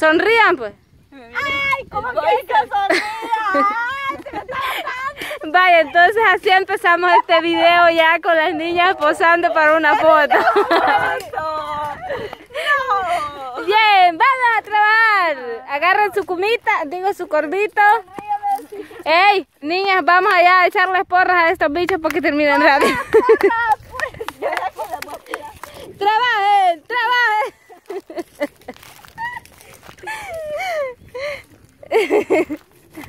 Sonrían, pues. ¡Ay, cómo que sonrían! Vaya, entonces así empezamos este video ya con las niñas posando para una foto. Bien, vamos a trabajar. Agarren su cumita, digo su corbito. Ey, niñas, vamos allá a echarles porras a estos bichos porque terminan rápido. ¡Trabajen! ¡Trabajen!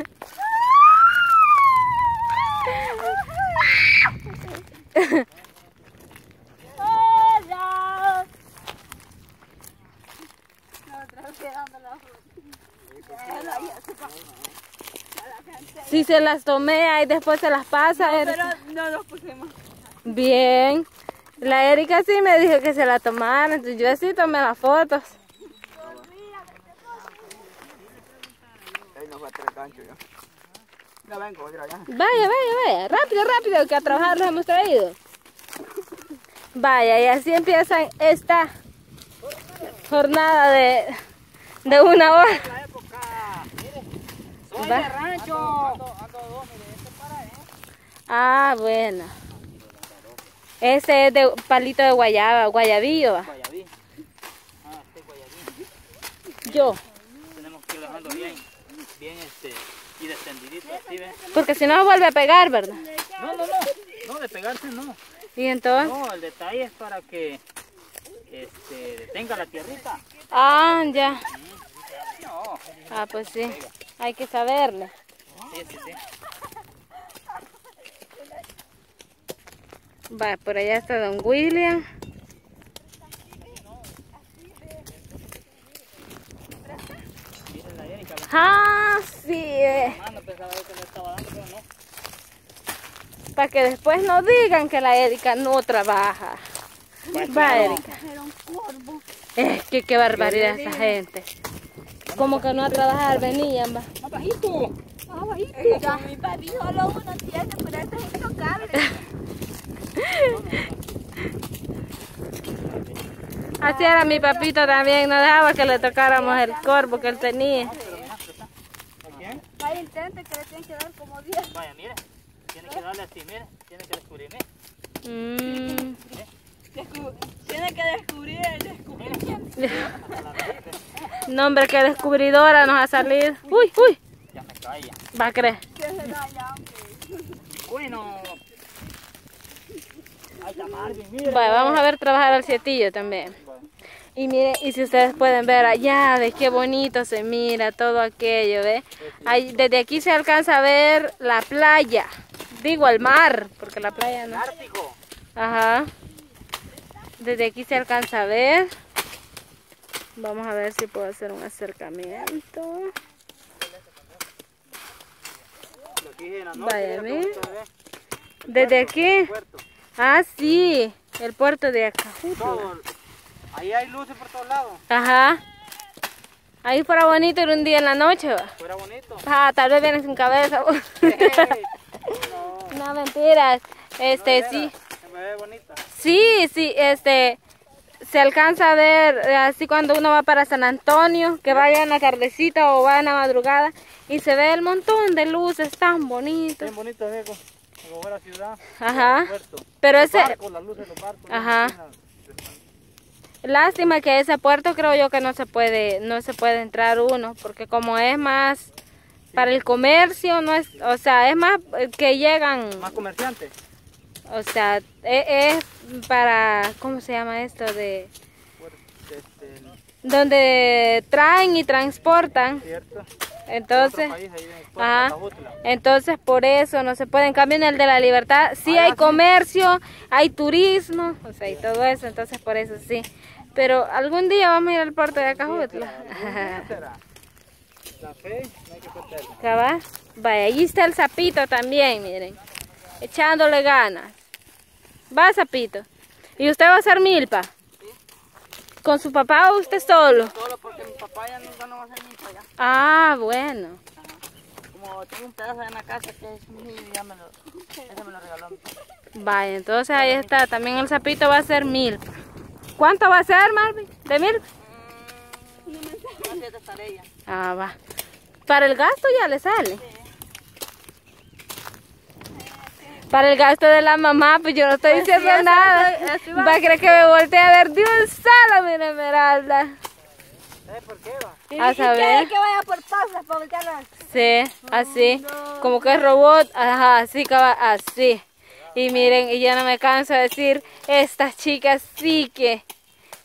¡Hola! Si se las tomé y después se las pasa. No, pero no los pusimos. Bien. La Erika sí me dijo que se la tomaron, entonces yo sí tomé las fotos. Vaya, rápido, que a trabajar los hemos traído. Vaya, y así empieza esta jornada de una hora. Ah, bueno. Ese es de palito de guayaba, guayabillo. Guayabí. Ah, este guayabí. Yo. Tenemos que ir dejando bien, y descendidito, así, ¿ves? Porque si no vuelve a pegar, ¿verdad? No, de pegarse no. ¿Y entonces? No, el detalle es para que, detenga la tierrita. Ah, ya. No. Ah, pues sí. Hay que saberle. Sí. Va, por allá está don William. Ah, sí. Para que después no digan que la Erika no trabaja. Va, Erika. Es que qué barbaridad esa gente. Como que no a trabajar venían, va. Abajito. Mi papi solo uno tiene, pero esta es intocable. Así era mi papito también, no dejaba que le tocáramos el corvo que él tenía. Vaya, intente que le tienen que dar como 10. Vaya, mire, tiene que darle así, mire, tiene que descubrirme. Tiene que descubrir el descubrimiento. No, hombre, que descubridora nos ha salido. Uy. Ya me caía. Va a creer. Bueno. Bueno, vamos a ver trabajar al sietillo también. Y miren, y si ustedes pueden ver allá, de qué bonito se mira todo aquello, ¿ve? Ahí, desde aquí se alcanza a ver la playa. Digo, el mar, porque la playa no. Ártico. Ajá. Desde aquí se alcanza a ver. Vamos a ver si puedo hacer un acercamiento. Vaya, miren. Desde aquí. Ah, sí, el puerto de Acajutla. Ahí hay luces por todos lados. Ajá. Ahí fuera bonito ir un día en la noche, ¿va? Fuera bonito. Ah, tal vez vienes sin cabeza. Hey, no, mentiras. No, sí. Se me ve bonita. Sí, se alcanza a ver así cuando uno va para San Antonio, que vaya en la tardecita o va en la madrugada y se ve el montón de luces tan bonitos. Bien bonito, Diego. Como la ciudad, ajá, pero ese barco, la luz de los barcos, ajá, lástima que ese puerto creo yo que no se puede entrar uno, porque como es más para el comercio, no es, o sea, es más que llegan más comerciantes, o sea, es para, ¿cómo se llama esto? De donde traen y transportan. ¿Cierto? Entonces, país, ajá, entonces por eso no se puede. En cambio en el de la Libertad sí hay comercio, hay turismo, o sea, y todo eso, entonces por eso sí. Pero algún día vamos a ir al puerto de Acajutla. La fe no hay que perderla. ¿Cabás? Vaya, allí está el sapito también, miren, echándole ganas. Va, sapito. ¿Y usted va a hacer milpa? ¿Con su papá o usted solo? Solo, porque mi papá ya no va a hacer milpa ya. Ah, bueno. Como tengo un pedazo en la casa que es mío y ya me lo regaló. Vaya, entonces ahí está. También el sapito va a hacer milpa. ¿Cuánto va a ser, Marvin? ¿De milpa? No me sé. de tarea. Ah, va. Para el gasto ya le sale. Sí. Para el gasto de la mamá, pues yo no estoy pues diciendo sí, nada. Estoy, va a creer que me voltee a ver de un solo, mira Esmeralda. ¿Sabes por qué va? A saber. Que vaya por pausas para voltearla. Sí, así. Oh, no. Como que es robot, ajá, así, así. Y miren, y yo no me canso de decir, estas chicas sí que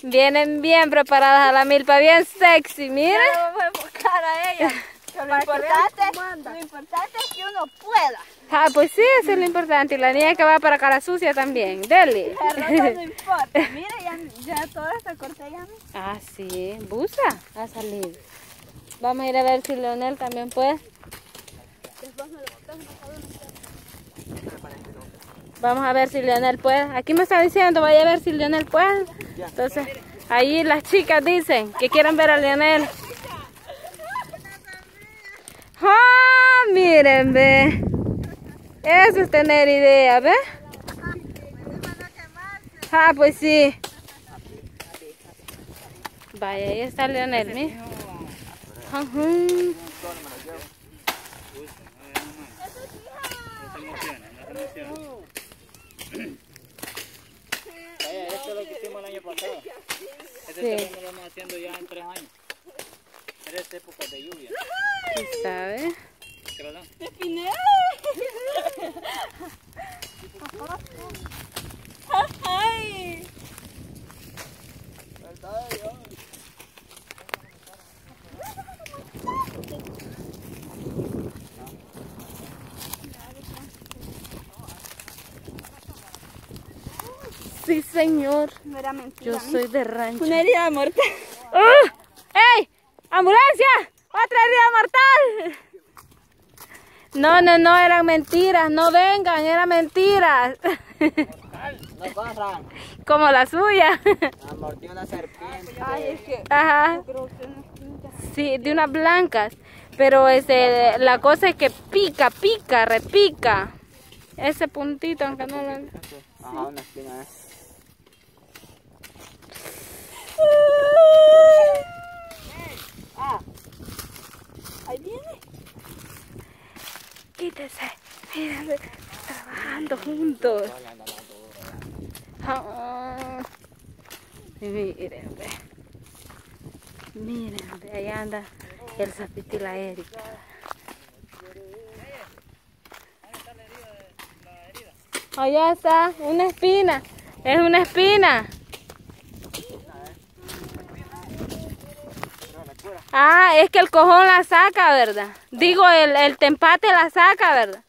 vienen bien preparadas a la milpa, bien sexy, miren. Ya vamos a enfocar a ellas. Lo importante es que uno pueda. Ah, pues sí, eso es lo importante. Y la niña que va para cara sucia también. Dele. No importa. Mira, ya toda esta cortella. Ah, sí. Busa a salir. Vamos a ir a ver si Leonel también puede. Vamos a ver si Leonel puede. Aquí me está diciendo, vaya a ver si Leonel puede. Entonces, ahí las chicas dicen que quieren ver a Leonel. ¡Ah! Oh, miren, ve. Eso es tener idea, ¿ves? Ah, pues sí. Vaya, ahí está Leonel, mira. Vaya, esto es lo que hicimos el año pasado. Este terreno lo vamos haciendo ya en 3 años. Tres épocas de lluvia. ¿Sí sabe? ¡De Pineda! ¡Ay! Sí, señor. No era mentira. Yo soy de rancho. Una herida mortal. ¡Oh! ¡Ey! ¡Ambulancia! ¡Otra herida mortal! No, no, no, eran mentiras, no vengan, eran mentiras. No pasan. Como la suya. La mordió una serpiente. Ay, es que... Ajá. Sí, de unas blancas. Pero este, la cosa es que pica, pica, repica. Ese puntito, aunque no lo... Ajá, una espina. Ah. Ahí viene. Quítese, mírense, trabajando juntos. Miren, ve. Miren, ve, ahí anda el sapito y la Erika. Allá está, una espina, es una espina. Ah, es que el cojón la saca, ¿verdad? Digo, el tempate la saca, ¿verdad?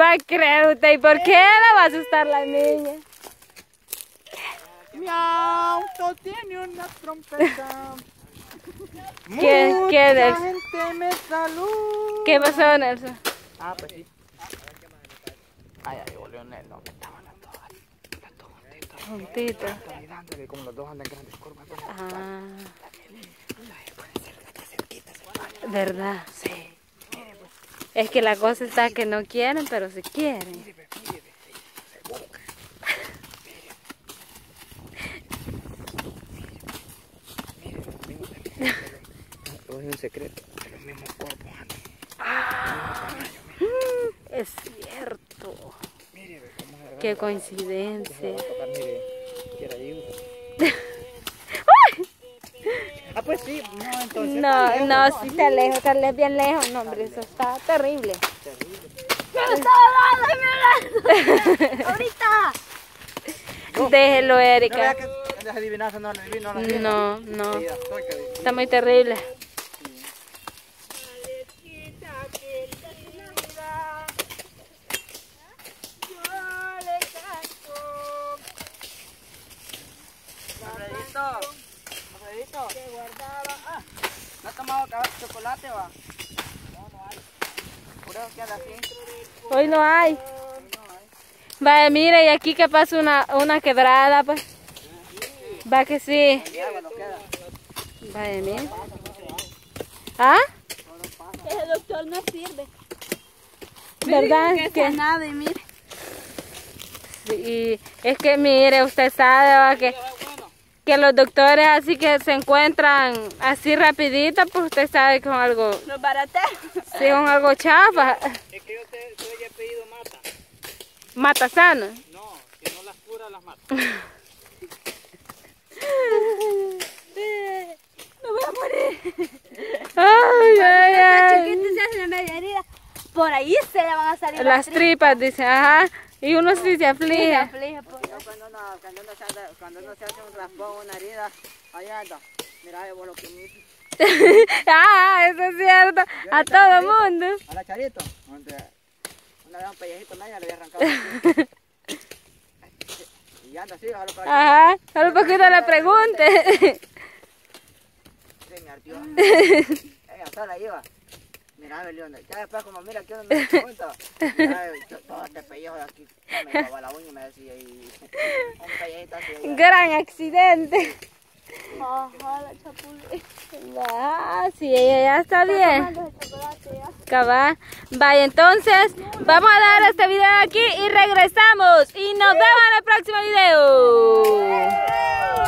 Va a creer usted, ¿y por qué la va a asustar la niña? Mi auto tiene una trompeta. ¿Qué Nelson? Gente me saluda. ¿Qué pasó, Nelson? Ah, pues sí. Ay, ay, volvió Nelson, no, que estaban las dos. Juntito. Como los dos andan grandes curvas. Ah. ¿Verdad? Sí. Es que la cosa está que no quieren, pero se quieren. Todo es un secreto. Los mismos cuerpos andan. Ah. Es cierto. Qué coincidencia. Ah, pues sí, no, entonces. No, no, sí, está lejos, bien lejos. No, hombre, eso está terrible. Terrible. ¡Me está hablando! ¡Ahorita! Déjelo, Erika. No, no. Está muy terrible. Que guardaba. Ah, ¿no ha tomado chocolate, va? No, no hay. Por eso que anda así. Hoy no hay. Hoy no hay. Vaya, mire, y aquí que pasa una quebrada, pues. Sí. Va que sí. Vaya, mire. ¿Ah? Ese doctor no sirve. ¿Verdad? Que nada, mire. Y es que mire, usted sabe que los doctores así que se encuentran así rapidito, pues usted sabe que son algo... Los barateros. Sí, son algo chafa. Es que yo te había pedido mata. ¿Mata sano? No, que no las cura, las mata. No voy a morir. Ay, ay, ay. Chiquito se hace la media herida. Por ahí se le van a salir las tripas, dice, ajá. Y uno sí se aflige. Sí, se aflige pues. Cuando uno se hace un raspón, una herida, ahí anda. Mira, vos lo que me hice. Ah, eso es cierto. A todo mundo. A la Charito. Una vez un pellejito en ella le había arrancado. Y anda así, jalo para acá. Ajá, jalo para que uno le pregunte. Sí, me ardió. Ella hasta la lleva. Mira, Leonel, ya después como mira que me di cuenta, mira, todo este pellejo de aquí, me llevaba la uña y me decía, y un pellejito así. Gran accidente. Ajá, la chapulita. Ah, sí, ella ya está bien. Cabal. Vaya, entonces, vamos a dar este video aquí y regresamos. Y nos vemos en el próximo video.